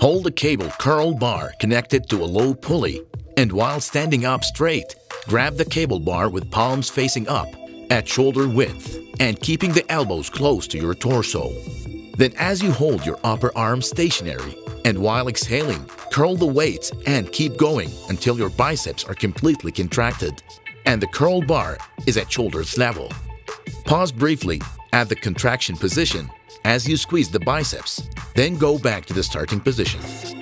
Hold a cable curl bar connected to a low pulley, and while standing up straight, grab the cable bar with palms facing up at shoulder width and keeping the elbows close to your torso. Then as you hold your upper arm stationary and while exhaling, curl the weights and keep going until your biceps are completely contracted and the curl bar is at shoulders level. Pause briefly at the contraction position as you squeeze the biceps, then go back to the starting position.